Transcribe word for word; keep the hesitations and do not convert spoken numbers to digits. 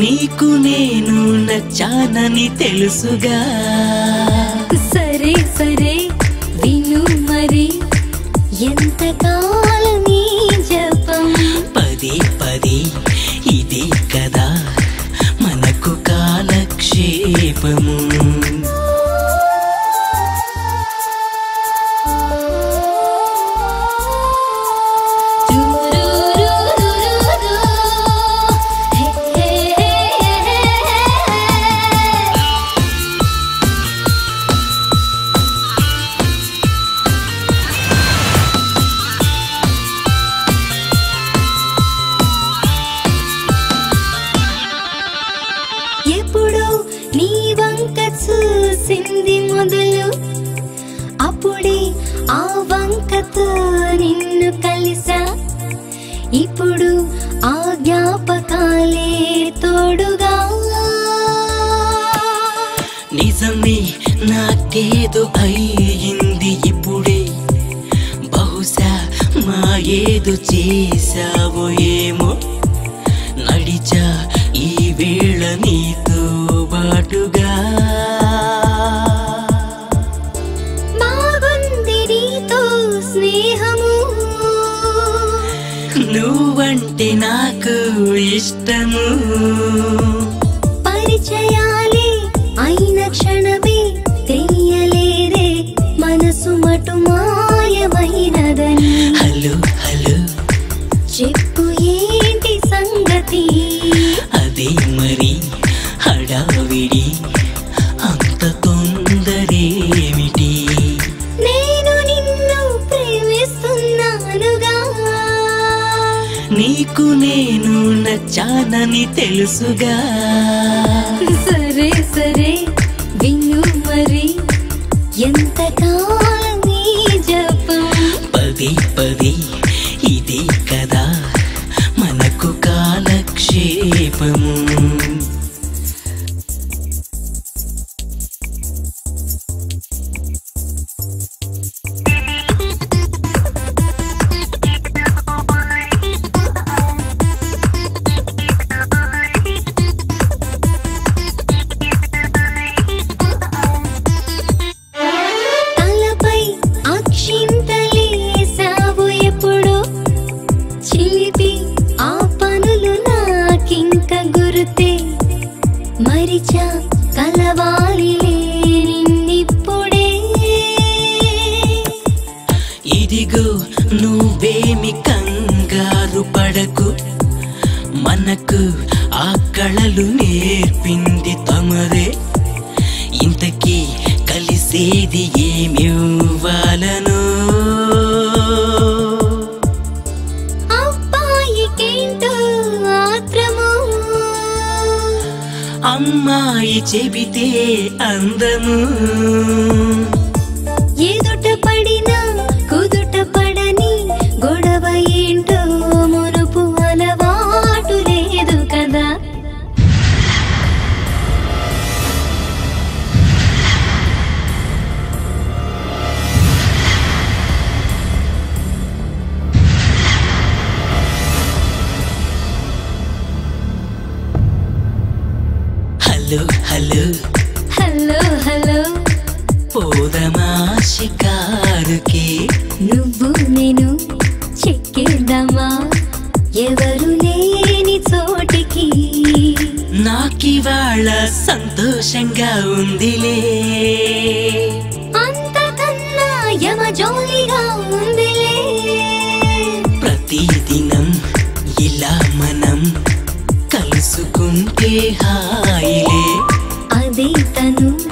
నీకు నేను నచ్చానని తెలుసుగా సరే సరే విను మరి ఎంతకాలం నీ జపం పదే పదే ఇది కదా మనకు కాలక్షేపము ఇప్పుడు ఆ జ్ఞాపకాలే తోడుగా నిజమే నాకేదో అయింది ఇప్పుడే బహుశా మా ఏదో చేసావో ఏమో నడిచా ఈ వేళ నీతో బాటుగా నువ్వంటే నాకు ఇష్టము పరిచయాలే అయిన క్షణమే తెలియలేరే మనసు మటు మాయమైనదని హలో హలో చెప్పు ఏంటి సంగతి అదే మరి హడావిడి అంత తొందరేమిటి నీకు నేను నచ్చానని తెలుసుగా సరే సరే విను మరి ఎంతకాలం నీ జపం పదే పదే ఇదే కదా మనకు కాలక్షేపము ఇదిగో నువ్వేమి కంగారు పడకు మనకు ఆ కళలు నేర్పింది తమరే ఇంతకీ కలిసేది ఏమివ్వాలను అమ్మాయి చెబితే అందము ఎదుట పడిన కుదుట పడని గొడవ ఏంటో మునుపు అలవాటు లేదు కదా హలో హలో హలో హలో పోదమా షికారుకి నువ్వు నేను చెక్కేద్దామా ఎవరు లేని చోటికి నాకివాళ సంతోషంగా ఉందిలే అంతకన్నా యమజోలిగా ఉందిలే ప్రతిదినం ఇలా మనం కలుసుకుంటే హాయిలే అదే తను